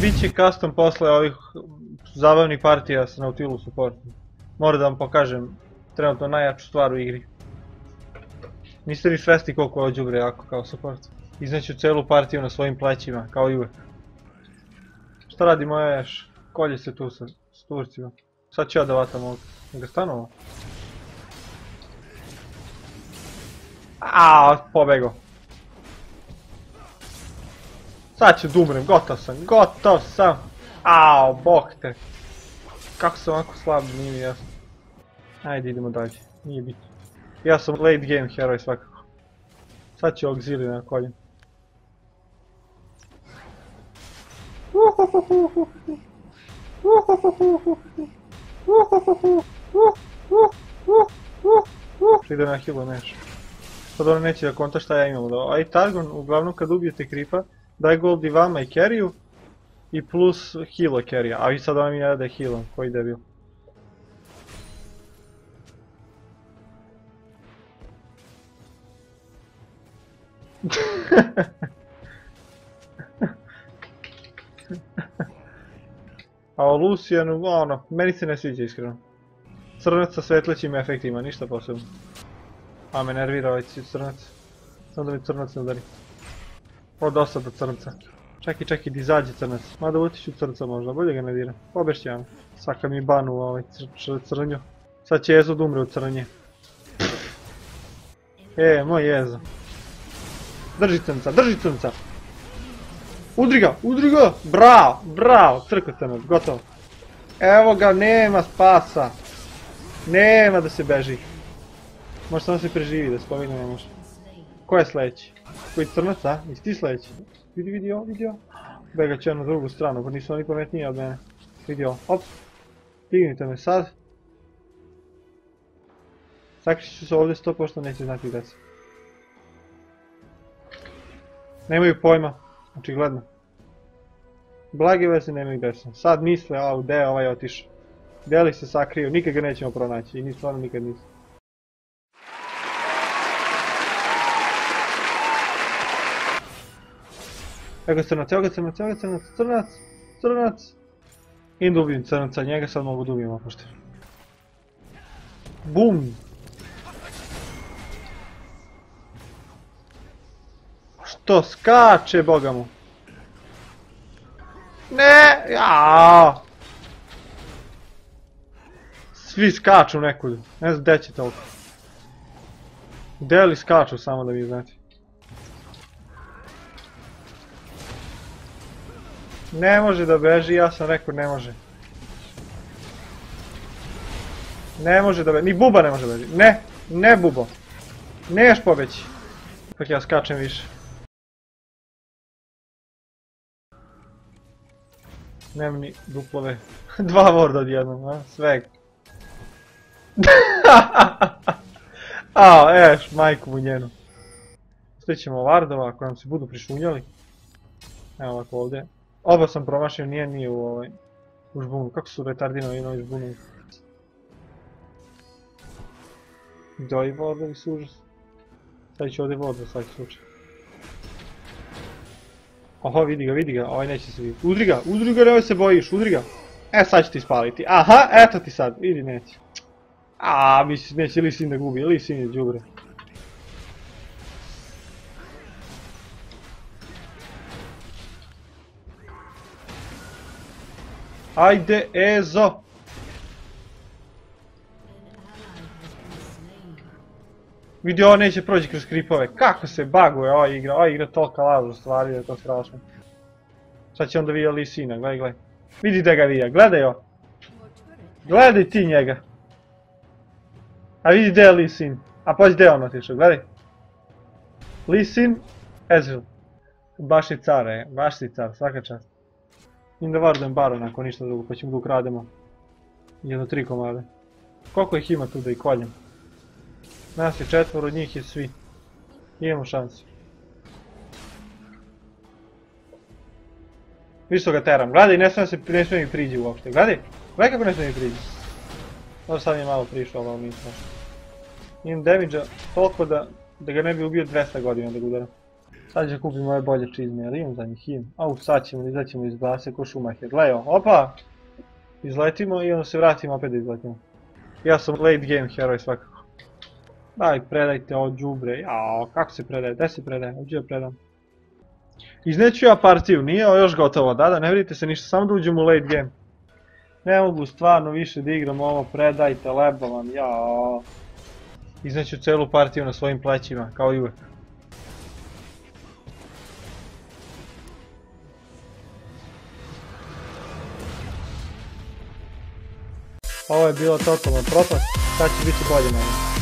Biće custom posle ovih zabavnih partija sa Nautilusom. Moram da vam pokažem trenutno najjaču stvar u igri. Niste ni svesti koliko je đubre jako kao support. Iznaću celu partiju na svojim plećima, kao i uvek. Šta radi moja Eš? Kolje se tu sa Turcima. Sad ću ja da vatam ovdje. Ga stanu ovo? Aaaa, pobegao. Sad ću da umrem, gotov sam, gotov sam! Aaaa, bok te! Kako sam ovako slab, nije mi jasno. Ajde, idemo dalje, nije bitno. Ja sam late game heroj svakako. Sad ću auxiliju na koljem. Pride na hilu neš. Sad ono neće da konta šta ja imam. A i Targon, uglavnom kad ubijete kripa, daj gold i vama i carry-u i plus hilo carry-a. A vi sad vam i ne daj hilom, koji debil. A o Lucianu, ono, meni se ne sviđa iskreno. Crnac sa svetlećim efektima, ništa posebno. A me nervira ovaj crnac. Samo da mi crnac ne udari. O, dosta do crnca. Čekaj, di zađe crnac. Mada utišu crnca možda, bolje ga ne dira. Obešćavam. Saka mi banu ovaj crnju. Sad će Jezo da umre od crnje. Moj Jezo. Drži crnca! Udri ga! Bravo! Crko crnac, gotovo. Evo ga, nema spasa. Nema da se beži. Može samo se preživi, da spominje ne može. Ko je sledeći? Koji crnac, a? Isi ti sledeći? Vidi ovo. Begat ću ja na drugu stranu, pa nisu oni pametniji od mene. Vidi ovo, op. Dignite me sad. Sakrišit ću se ovdje 100%, neće znati gdje se. Nemaju pojma, očigledno. Blage veze nemaju gdje sam. Sad misle, a gdje je ovaj otišao. Gdje li se sakrio, nikad ga nećemo pronaći i ni stvarno nikad nisam. Evo ga crnac. I da ubijem crnaca, njega sad mogu da ubijem opušteno. Bum! Što skače, boga mu! Ne, jaaa! Svi skaču nekud, ne znam gdje će toliko. Gdje li skaču, samo da vi znate. Ne može da beži, ja sam rekao ne može. Ne može da beži, ni buba ne može da beži, ne bubo. Neš pobeći. Ipak ja skačem više. Nemam ni duplove, 2 vorda odjednom, a, svega. Ao, Eš, majku mu njenu. Stićemo vardova ako nam se budu prišunjali. Evo ovako ovdje. Oba sam promašio, nije u ovaj... U žbunu, kako su retardinovi na žbunu? Do i vordovi su užasni. Sad ću ovdje vorda, svaki slučaj. Oho, vidi ga, ovaj neće se vidjeti. Udri ga, nemoj se bojiš, udri ga. E, sad ću ti ispaliti, aha, eto ti sad, vidi neće. Aaaa, misliš, neće Lee Sin da gubi, Lee Sin je đubre. Ajde, Ezo! Vidi, ovo neće prođi kroz kripove, kako se baguje ova igra tolika laža stvari da je to strašno. Sad će onda vidjeti Lee Sina, gledaj. Vidi da ga vidi, gledaj ovo. Gledaj ti njega. A vidi gdje je Lee Sin, a pađi gdje je on otišao, gledaj. Lee Sin, Ezreal. Baš i car, baš i car, svaka čast. Im da vardujem baron ako ništa drugo, pa ćemo da ukrademo. 1-3 komade. Koliko ih ima tu da ih koljemo? Nas je 4, od njih je svi. Imamo šansu. Viš što ga teram, gledaj, ne smijem mi priđi uopšte, gledaj kako ne smijem mi priđi. Dobro, sad mi je malo prišlo, ali mi smo. Imam damage-a toliko da ga ne bi ubio 200 godina da ga udaram. Sad će kupim moje bolje čizme, jer imam za njih im. Au, sad ćemo, izletimo iz glase ko Schumacher. Lejo, opa! Izletimo i onda se vratimo opet da izletimo. Ja sam late game heroj svakako. Daj, predajte ovo džubre. Jao, kako se predaje? Gdje se predaje? Uđe joj predam. Izneću ja partiju, nije još gotovo. Da, ne vidite se ništa, samo da uđem u late game. Ne mogu stvarno više da igram ovo, predajte, leba vam, jao. Izneću celu partiju na svojim plećima, kao i uvek. Ovo je bilo totalno propast, sad će biti bolje na njih.